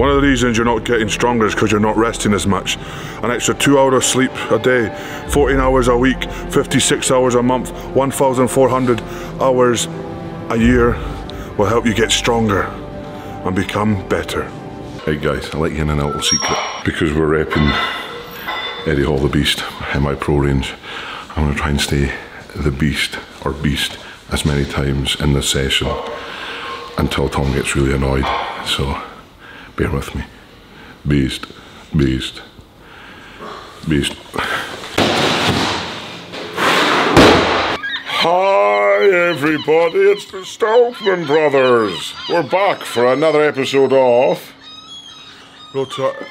One of the reasons you're not getting stronger is because you're not resting as much. An extra 2 hours sleep a day, 14 hours a week, 56 hours a month, 1,400 hours a year will help you get stronger and become better. Hey guys, I'll let you in a little secret. Because we're repping Eddie Hall the Beast in my pro range, I'm going to try and stay the beast or beast as many times in this session until Tom gets really annoyed. So bear with me. Beast, beast, beast. Hi everybody, it's the Stoltman Brothers. We're back for another episode of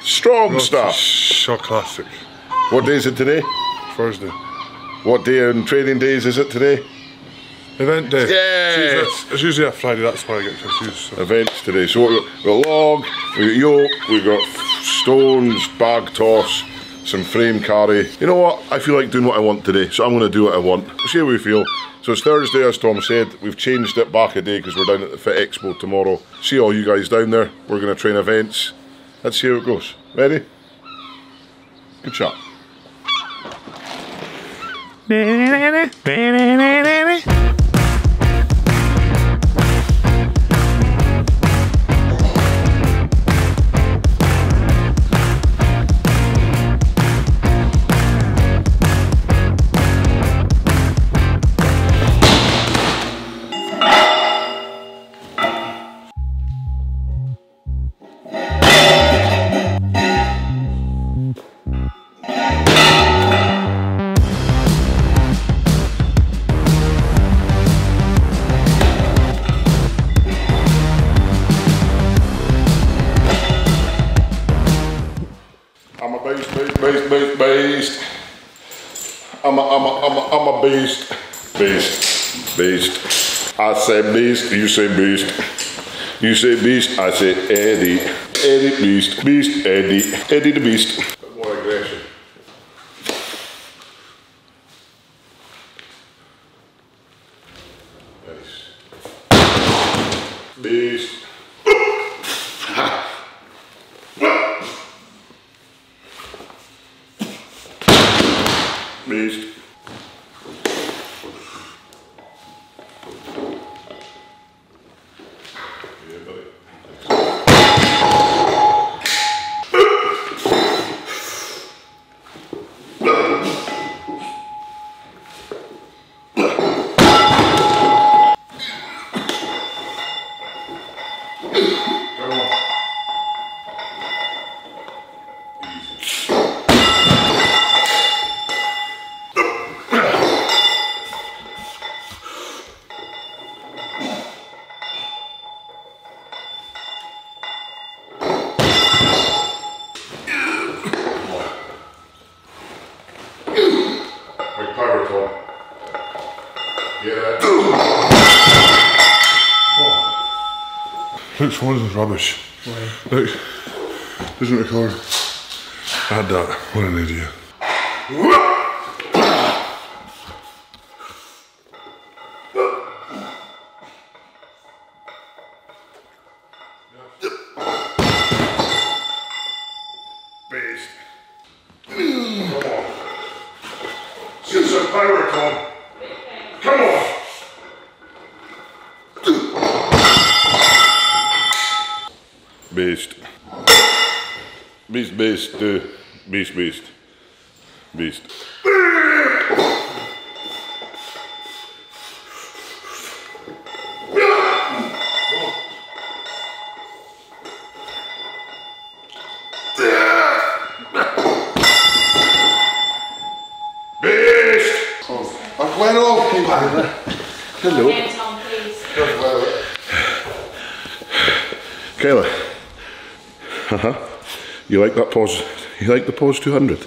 Strong Stuff. Shaw Classic. What day is it today? Thursday. What day in training days is it today? Event day. Yeah. It's usually a Friday, that's why I get confused. So. Events today. So we've got log, we've got yoke, we've got stones, bag toss, some frame carry. You know what? I feel like doing what I want today, so I'm going to do what I want. See how we feel. So it's Thursday, as Tom said. We've changed it back a day because we're down at the Fit Expo tomorrow. See all you guys down there. We're going to train events. Let's see how it goes. Ready? Good shot. I'm a beast. Beast. Beast. I say beast, you say beast. You say beast, I say Eddie. Eddie beast. Beast Eddie. Eddie the beast. A bit more aggression. Nice. Beast. Beast. Which one's is rubbish? Why? Look, doesn't record. I had that. What an idiot. Beast. Come on. She's a pirate, Tom. Come on. Beast. Beast, beast, beast, beast. Beast. Beast! I've went off, people. Hello. Again, Tom, please. Kayla. You like that pause? You like the pause 200?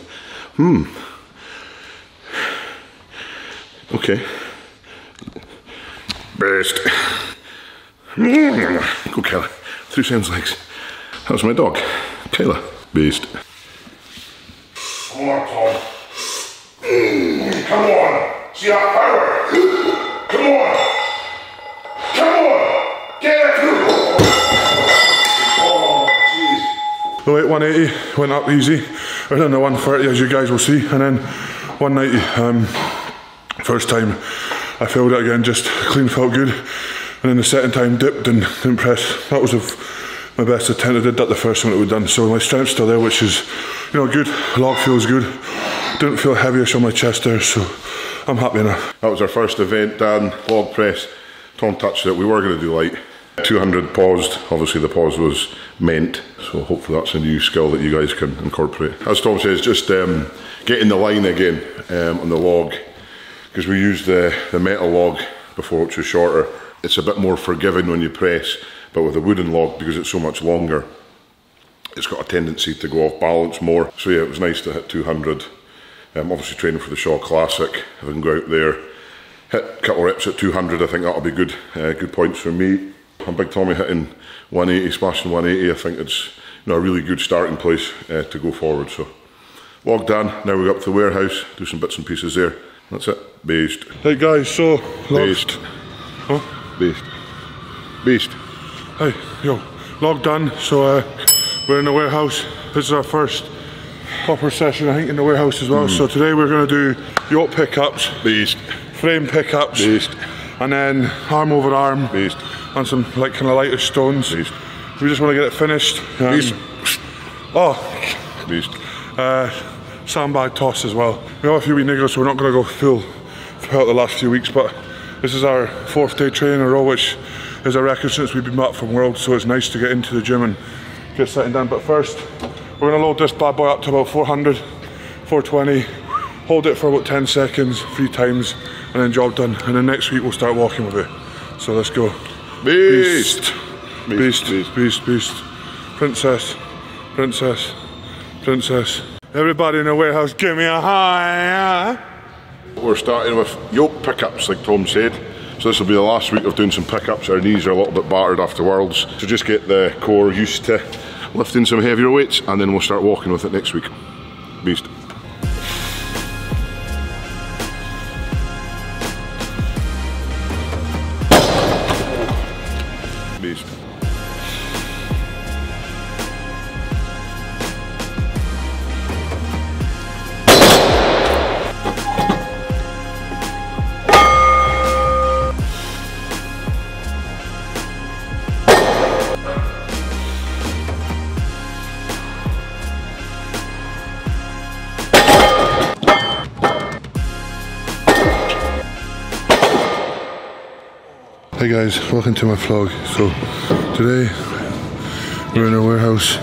Okay. Best. Go Kayla. 3 cents legs. That was my dog. Kayla. Beast. Come on, Tom. Come on. See our power. Come on. Come on. Get it. Oh, jeez. The late 180 went up easy, around the 130 as you guys will see, and then 190, first time I failed it again, just clean felt good, and then the second time dipped and didn't press. That was my best attempt. I did that the first one that we'd done, so my strength's still there, which is, you know, good. Log feels good, didn't feel heaviest on my chest there, so I'm happy enough. That was our first event, Dan, log press. Tom touched it, we were going to do light. 200 paused, obviously the pause was meant, so hopefully that's a new skill that you guys can incorporate. As Tom says, just get in the line again on the log, because we used the metal log before, which was shorter. It's a bit more forgiving when you press, but with a wooden log, because it's so much longer, it's got a tendency to go off balance more. So yeah, it was nice to hit 200. Obviously training for the Shaw Classic, if I can go out there, hit a couple of reps at 200, I think that'll be good, good points for me. I'm Big Tommy hitting 180, splashing 180, I think it's, you know, a really good starting place to go forward. So, log done, now we go up to the warehouse, do some bits and pieces there. That's it, beast. Hey guys, so, beast. Huh? Beast. Beast. Hey, yo, log done, so we're in the warehouse. This is our first proper session, I think, in the warehouse as well. So today we're going to do yacht pickups. Beast. Frame pickups. Beast. And then arm over arm. Beast. And some like kind of lighter stones. Beast. We just want to get it finished. Beast. Oh, beast. Sandbag toss as well. We have a few wee niggles, so we're not going to go full throughout the last few weeks, but this is our fourth day training in a row, which is a record since we've been back from World, so it's nice to get into the gym and get sitting down. But first, we're going to load this bad boy up to about 400, 420, hold it for about 10 seconds, 3 times, and then job done. And then next week we'll start walking with it. So let's go. Beast. Beast, beast, beast, beast, beast. Princess, princess, princess. Everybody in the warehouse, give me a high. We're starting with yoke pickups, like Tom said. So this will be the last week of doing some pickups. Our knees are a little bit battered afterwards. So just get the core used to lifting some heavier weights, and then we'll start walking with it next week. Beast. Hey guys, welcome to my vlog. So today we're in a warehouse.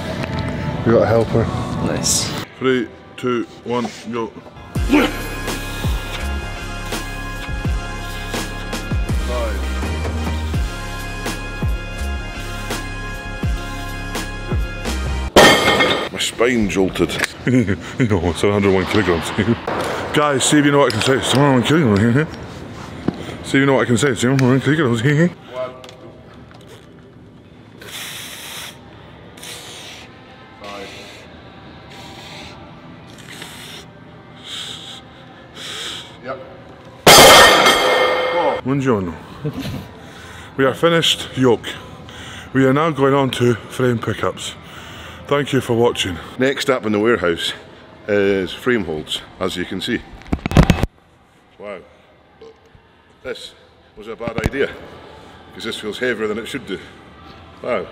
We got a helper. Nice. 3, 2, 1, go. Yeah. 5. My spine jolted. No, it's 101 kilograms. Guys, see if you know what I can say. It's 101 kilograms here. So you know what I can say, Jim. One, two, five, 4. Buongiorno. We are finished yoke. We are now going on to frame pickups. Thank you for watching. Next up in the warehouse is frame holds, as you can see. Wow. This was a bad idea, because this feels heavier than it should do. Wow,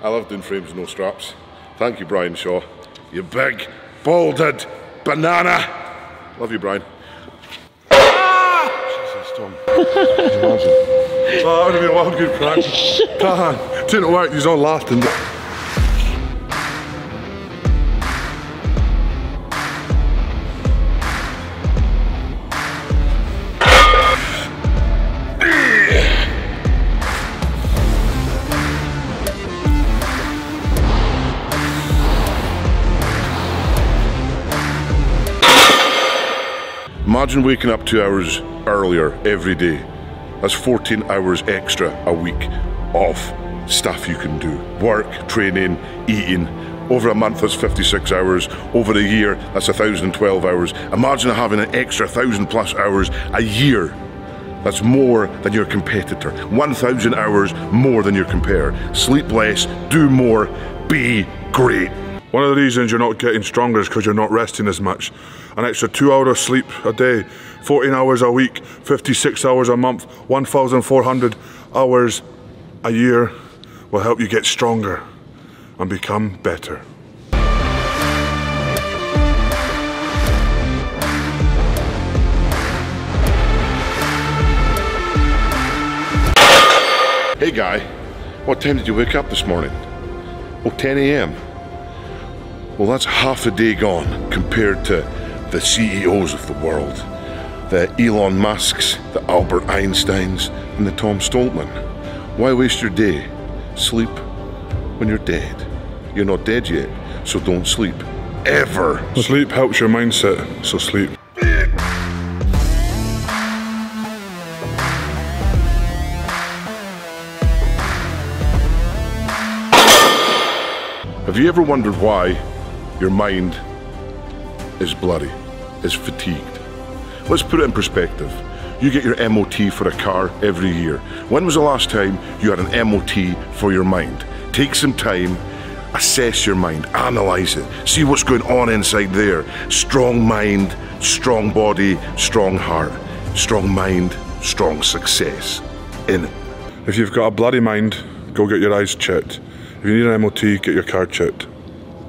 I love doing frames with no straps. Thank you, Brian Shaw. You big, balded banana. Love you, Brian. Jesus, Tom. That would have been one good prank. It didn't work, he's all laughing. Imagine waking up 2 hours earlier every day. That's 14 hours extra a week of stuff you can do. Work, training, eating. Over a month that's 56 hours. Over a year that's 1,012 hours. Imagine having an extra 1,000+ hours a year. That's more than your competitor. 1,000 hours more than your compare. Sleep less, do more, be great. One of the reasons you're not getting stronger is because you're not resting as much. An extra 2 hours sleep a day, 14 hours a week, 56 hours a month, 1,400 hours a year will help you get stronger and become better. Hey guy, what time did you wake up this morning? Oh, 10 a.m. Well, that's half a day gone compared to the CEOs of the world. The Elon Musks, the Albert Einsteins, and the Tom Stoltman. Why waste your day? Sleep when you're dead. You're not dead yet, so don't sleep. Ever. Sleep helps your mindset, so sleep. Have you ever wondered why your mind is bloody, is fatigued? Let's put it in perspective. You get your MOT for a car every year. When was the last time you had an MOT for your mind? Take some time, assess your mind, analyze it, see what's going on inside there. Strong mind, strong body, strong heart. Strong mind, strong success. In it. If you've got a bloody mind, go get your eyes checked. If you need an MOT, get your car checked.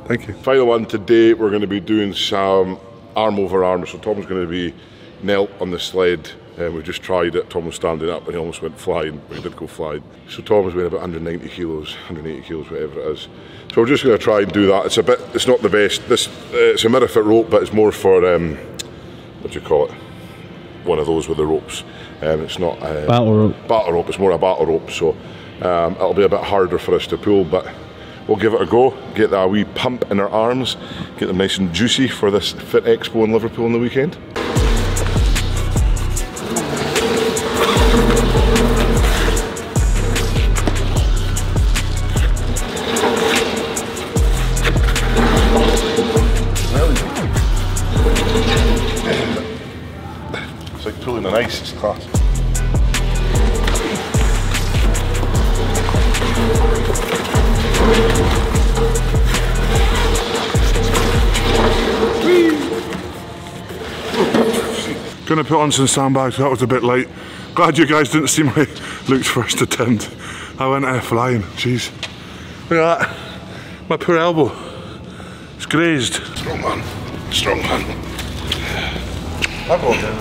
Thank you. Final one today, we're going to be doing some arm over arm. So Tom's going to be knelt on the sled. We just tried it. Tom was standing up and he almost went flying, but he did go flying. So Tom is weighing about 190 kilos, 180 kilos, whatever it is. So we're just going to try and do that. It's a bit, it's not the best. This, it's a Mirafit rope, but it's more for, what do you call it? One of those with the ropes. It's not a battle rope. Battle rope, it's more a battle rope. So it'll be a bit harder for us to pull, but we'll give it a go. Get that wee pump in our arms, get them nice and juicy for this Fit Expo in Liverpool on the weekend. It's like pulling an ice, it's class. Gonna put on some sandbags, that was a bit late. Glad you guys didn't see my Luke's first attempt. I went air flying, jeez. Look at that, my poor elbow. It's grazed. Strong man, strong man. I'll go again.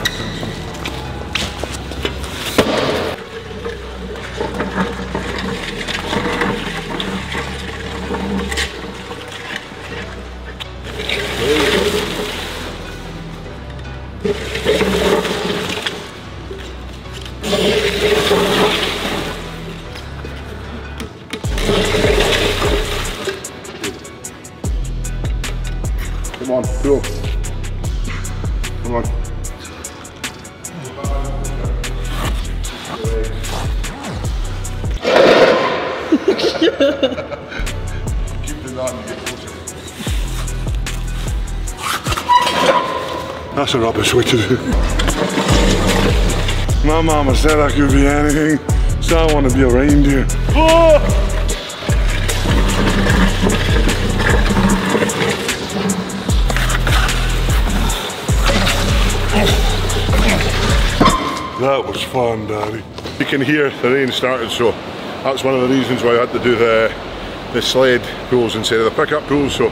Come on, go. Come on. Keep doing that and you get closer. That's a rubbish way to do it. My mama said I could be anything, so I want to be a reindeer. Oh! That was fun, Daddy. You can hear the rain started, so that's one of the reasons why I had to do the sled pulls instead of the pickup pulls, so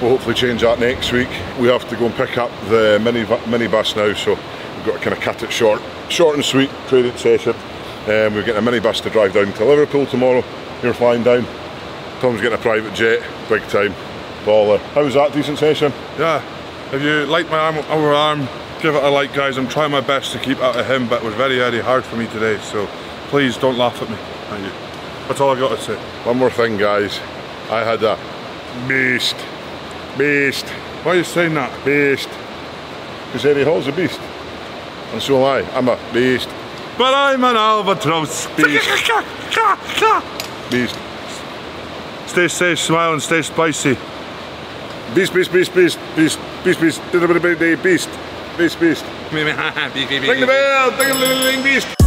we'll hopefully change that next week. We have to go and pick up the minibus now, so we've got to kind of cut it short. Short and sweet, credit session. We're getting a minibus to drive down to Liverpool tomorrow. You're flying down. Tom's getting a private jet, big time. Baller. How was that? Decent session? Yeah. If you like my arm, give it a like, guys. I'm trying my best to keep out of him, but it was very hard for me today, so please don't laugh at me. Thank you. That's all I've got to say. One more thing, guys. I had a beast. Beast. Why are you saying that? Beast. Because Eddie Hall's a beast. And so am I. I'm a beast. But I'm an albatross beast. Beast. Stay safe, smile, and stay spicy. Beast, beast, beast, beast, beast, beast, beast, beast, beast. Beast, beast. Ring the bell, ding-a-ling-a-ling, beast.